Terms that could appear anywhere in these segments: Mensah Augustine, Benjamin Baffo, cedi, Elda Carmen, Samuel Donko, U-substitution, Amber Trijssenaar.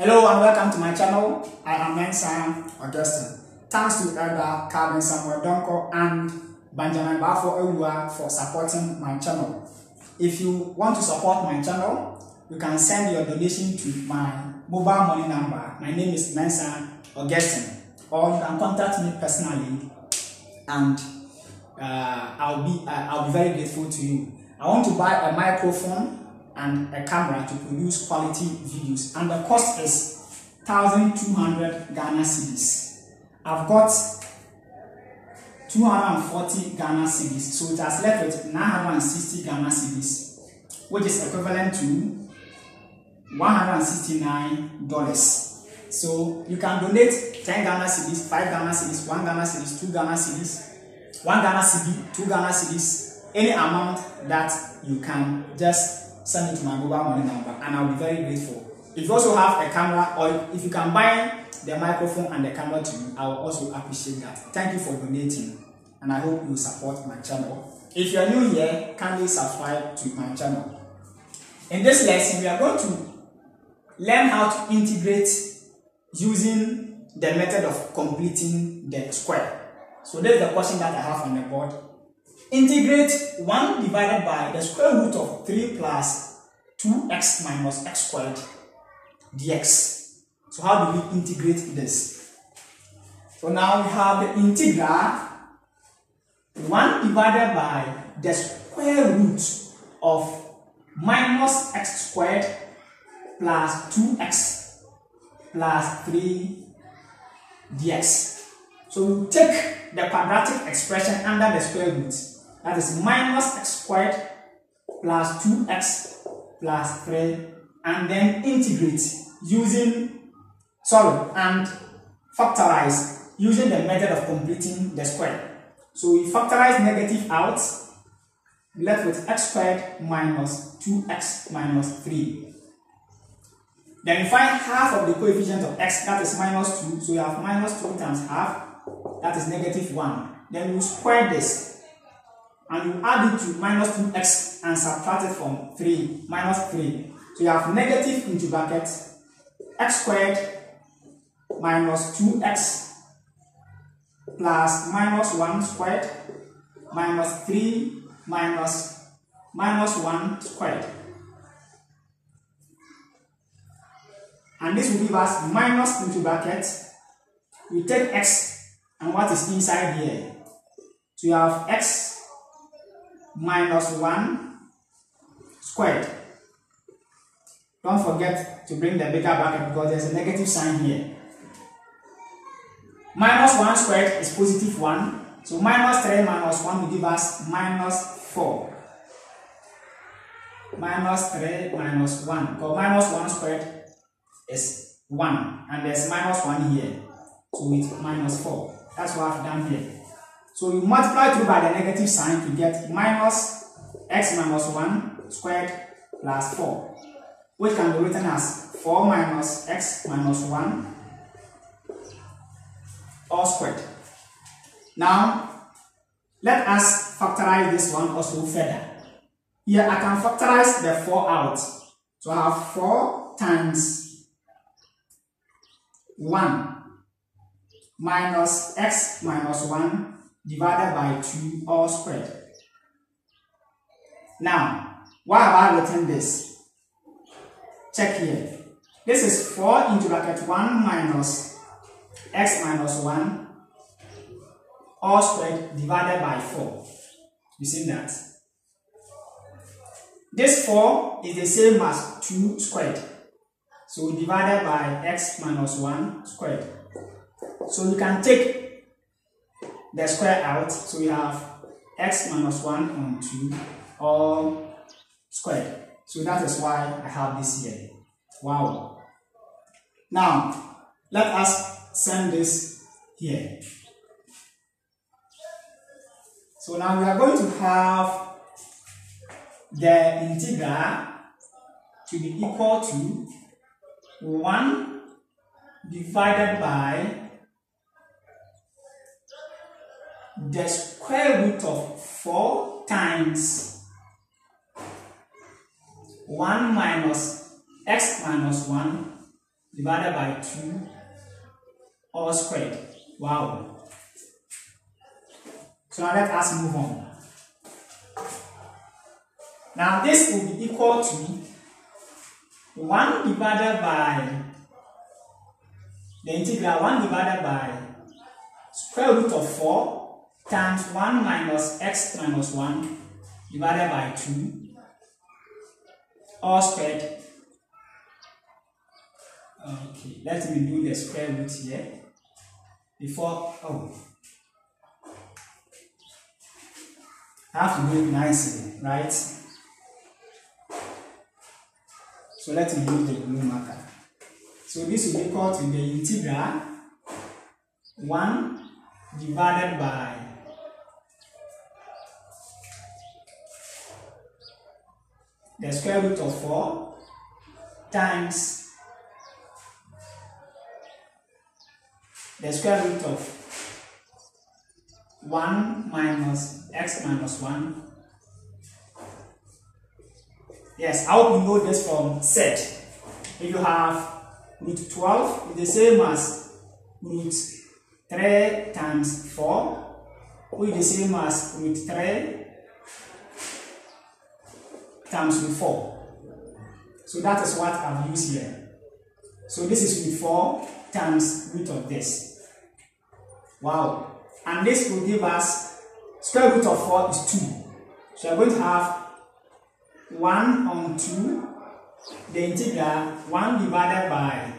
Hello and welcome to my channel. I am Mensah Augustine. Thanks to Elda Carmen, Samuel Donko, and Benjamin Baffo for supporting my channel. If you want to support my channel, you can send your donation to my mobile money number. My name is Mensah Augustine. Or you can contact me personally, and I'll be very grateful to you. I want to buy a microphone and a camera to produce quality videos, and the cost is 1,200 Ghana cedis. I've got 240 Ghana cedis, so it has left with 960 Ghana cedis, which is equivalent to $169. So you can donate 10 Ghana cedis, 5 Ghana cedis, 1 Ghana cedis, 2 Ghana cedis, 1 Ghana cedi, 2 Ghana cedis, any amount that you can. Just send it to my mobile money number, and I'll be very grateful. If you also have a camera, or if you can buy the microphone and the camera to me, I will also appreciate that. Thank you for donating, and I hope you support my channel. If you are new here, kindly subscribe to my channel. In this lesson, we are going to learn how to integrate using the method of completing the square. So this is the question that I have on the board. Integrate 1 divided by the square root of 3 plus 2x minus x squared dx. So how do we integrate this? So now we have the integral 1 divided by the square root of minus x squared plus 2x plus 3 dx. So we take the quadratic expression under the square root. That is minus x squared plus 2x plus 3, and then integrate using, and factorize using the method of completing the square. So we factorize negative out, left with x squared minus 2x minus 3. Then we find half of the coefficient of x, that is minus 2, so we have minus 2 times half, that is negative 1. Then you square this, and you add it to minus 2x and subtract it from 3, minus 3. So you have negative into bracket x squared minus 2x plus minus 1 squared minus 3 minus minus 1 squared. And this will give us minus into bracket. We take x and what is inside here. So you have x minus 1 squared. Don't forget to bring the bigger bracket because there's a negative sign here. Minus 1 squared is positive 1. So minus 3 minus 1 will give us minus 4. Minus 3 minus 1. Because minus 1 squared is 1. And there's minus 1 here. So it's minus 4. That's what I've done here. So you multiply through by the negative sign to get minus x minus 1 squared plus 4, which can be written as 4 minus x minus 1 all squared. Now let us factorize this one also further. Here I can factorize the 4 out. So I have 4 times 1 minus x minus 1 divided by 2 all squared. Now, why have I written this? Check here. This is 4 into bracket 1 minus x minus 1 all squared divided by 4. You see that? This 4 is the same as 2 squared. So divided by x minus 1 squared. So you can take the square out, so we have x minus 1 on 2 all squared. So that is why I have this here. Wow. Now let us send this here. So now we are going to have the integral to be equal to 1 divided by the square root of 4 times 1 minus x minus 1 divided by 2 all squared. Wow. So now let us move on. Now this will be equal to 1 divided by the integral 1 divided by square root of 4 times 1 minus x minus 1 divided by 2 all squared. Okay, let me do the square root here before. Oh, I have to do it nicely, right? So let me use the blue marker. So this will be equal to the integral 1 divided by the square root of 4 times the square root of 1 minus x minus 1. Yes, I hope you know this from set. If you have root 12, it's the same as root 3 times 4, which is the same as root 3 times root 4. So that is what I've used here. So this is root 4 times root of this. Wow. And this will give us square root of 4 is 2. So we are going to have 1 on 2, the integral 1 divided by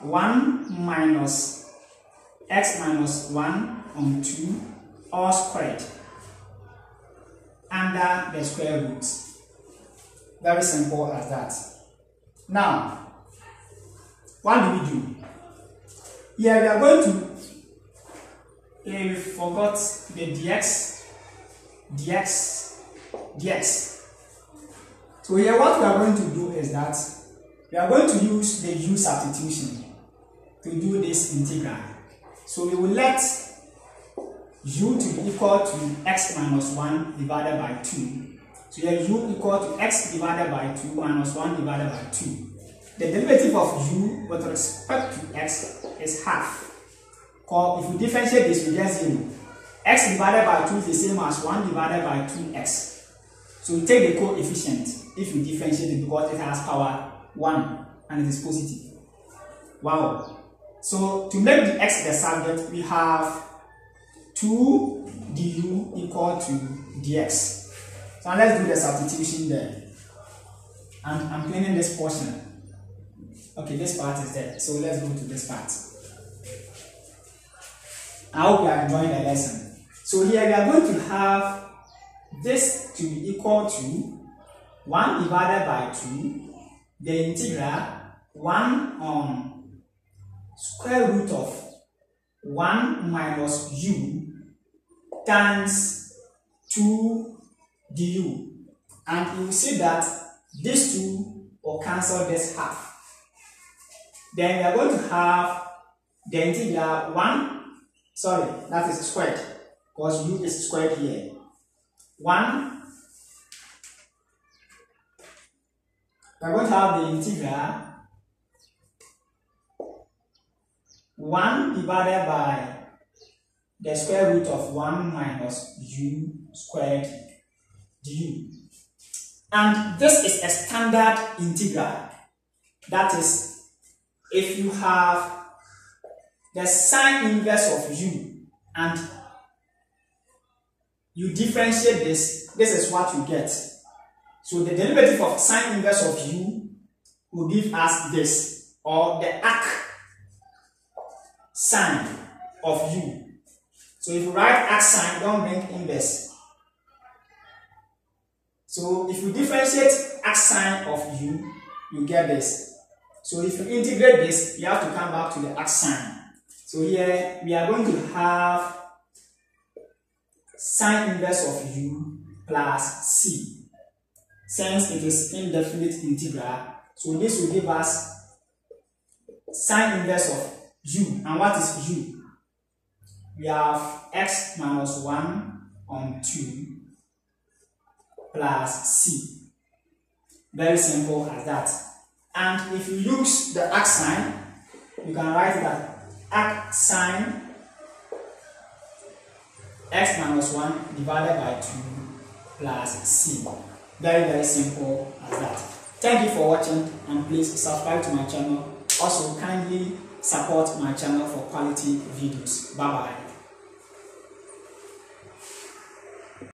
1 minus x minus 1 on 2 all squared under the square root. Very simple as that. Now, what do we do? Here we are going to, we forgot the dx. So here what we are going to do is that we are going to use the u substitution to do this integral. So we will let u to be equal to x minus 1 divided by 2. So here u equal to x divided by 2 minus 1 divided by 2. The derivative of u with respect to x is half. Or if we differentiate this, we get 0. X divided by 2 is the same as 1 divided by 2x. So we take the coefficient if you differentiate it because it has power 1 and it is positive. Wow. So to make the x the subject, we have 2 du equal to dx. So now let's do the substitution there. And I'm cleaning this portion. Okay, this part is there. So let's go to this part. I hope you are enjoying the lesson. So here we are going to have this to be equal to 1 divided by 2, the integral 1 on square root of 1 minus u times 2 du. And you will see that these two will cancel this half. Then we are going to have the integral 1, that is squared, because u is squared here. 1, we are going to have the integral 1 divided by the square root of 1 minus u squared du. And this is a standard integral. That is, if you have the sine inverse of u and you differentiate this, this is what you get. So the derivative of sine inverse of u will give us this, or the arc sine of u. So if you write arc sine, don't bring inverse. So if you differentiate arc sine of u, you get this. So if you integrate this, you have to come back to the arc sine. So here we are going to have sine inverse of u plus c, since it is indefinite integral. So this will give us sine inverse of u. And what is u? We have x minus 1 on 2 plus c. Very simple as that. And if you use the arc sign, you can write that arc sine x minus 1 divided by 2 plus c. Very, very simple as that. Thank you for watching, and please subscribe to my channel. Also, kindly support my channel for quality videos. Bye bye.